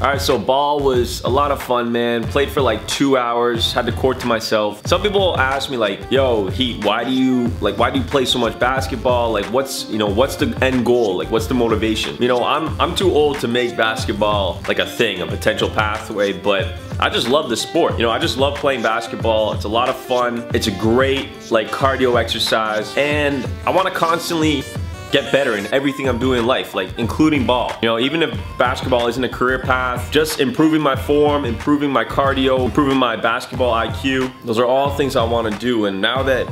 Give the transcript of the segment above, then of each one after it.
Alright, so ball was a lot of fun, man. Played for like 2 hours, had the court to myself. Some people ask me like, yo, Heat, why do you play so much basketball? Like what's the end goal? Like what's the motivation? You know, I'm too old to make basketball like a thing, a potential pathway, but I just love the sport. You know, I just love playing basketball. It's a lot of fun. It's a great like cardio exercise, and I want to constantly get better in everything I'm doing in life, like including ball. You know, even if basketball isn't a career path, just improving my form, improving my cardio, improving my basketball IQ, those are all things I want to do. And now that,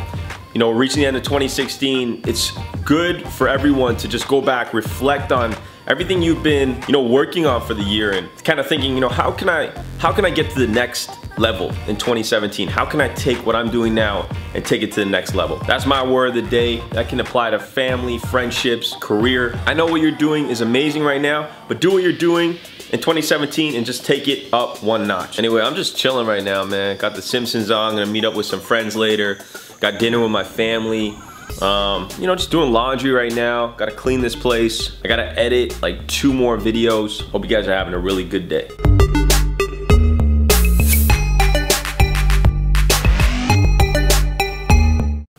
you know, reaching the end of 2016, it's good for everyone to just go back, reflect on everything you've been, you know, working on for the year, and kind of thinking, you know, how can I get to the next level in 2017? How can I take what I'm doing now and take it to the next level? That's my word of the day. That can apply to family, friendships, career. I know what you're doing is amazing right now, but do what you're doing in 2017 and just take it up one notch. Anyway, I'm just chilling right now, man. Got The Simpsons on, I'm gonna meet up with some friends later. Got dinner with my family. You know, just doing laundry right now. Gotta clean this place. I gotta edit like 2 more videos. Hope you guys are having a really good day.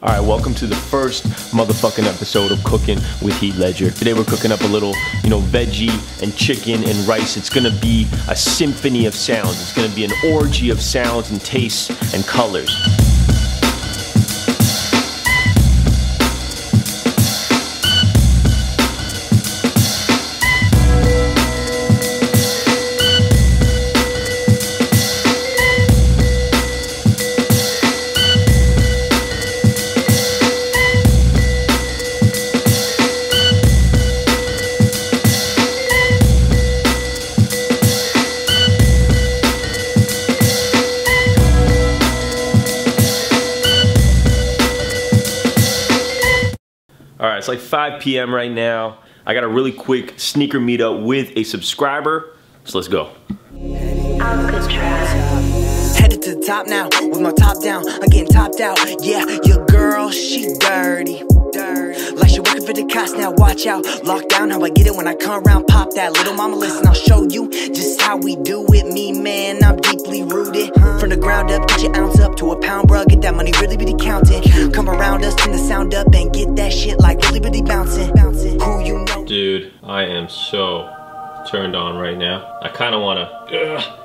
All right, welcome to the first motherfucking episode of Cooking with Heat Ledger. Today we're cooking up a little, you know, veggie and chicken and rice. It's gonna be a symphony of sounds. It's gonna be an orgy of sounds and tastes and colors. Alright, it's like 5 p.m. right now. I got a really quick sneaker meetup with a subscriber, so let's go. Headed to the top now, with my top down, I'm getting topped out. Yeah, your girl, she dirty. Like she working for the cops now, watch out. Lock down how I get it when I come around, pop that. Little mama, listen, I'll show you just how we do it. Me, man, I'm deeply rooted. From the ground up, get your ounce up to a pound, bruh. Get that money, really, really counting. Come around us, turn the sound up and get that shit like really, really bouncing. Who you know? Dude, I am so turned on right now. I kind of want to...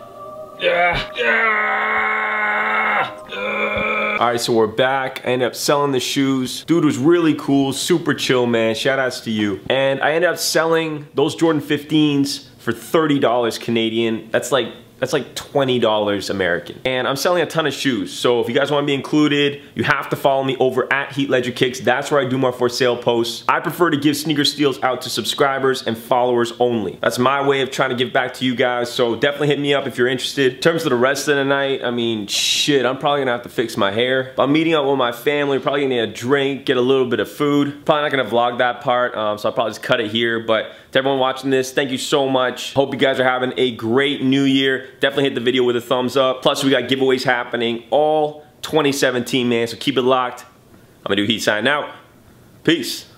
Alright, so we're back. I ended up selling the shoes. Dude was really cool, super chill, man. Shout outs to you. And I ended up selling those Jordan 15s for $30 Canadian. That's like $20 American. And I'm selling a ton of shoes. So if you guys want to be included, you have to follow me over at Heat Ledger Kicks. That's where I do my for sale posts. I prefer to give sneaker steals out to subscribers and followers only. That's my way of trying to give back to you guys. So definitely hit me up if you're interested. In terms of the rest of the night, I mean, shit, I'm probably gonna have to fix my hair. I'm meeting up with my family, probably gonna need a drink, get a little bit of food. Probably not gonna vlog that part, so I'll probably just cut it here. But to everyone watching this, thank you so much. Hope you guys are having a great new year. Definitely hit the video with a thumbs up. Plus, we got giveaways happening all 2017, man. So keep it locked. I'm gonna do Heat sign out. Peace.